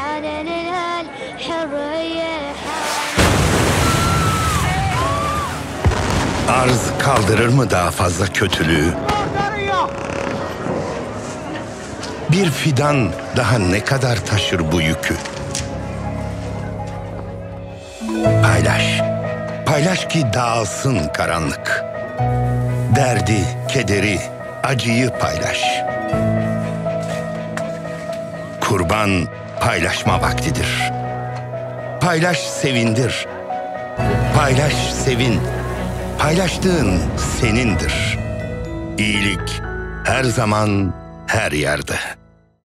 حنين الحرية. Arz kaldırır mı daha fazla kötülüğü? Bir fidan daha ne kadar taşır bu yükü? Paylaş, paylaş ki dağılsın karanlık. Derdi, kederi, acıyı paylaş. Kurban paylaşma vaktidir. Paylaş sevindir, paylaş sevin. Paylaştığın senindir. İyilik her zaman her yerde.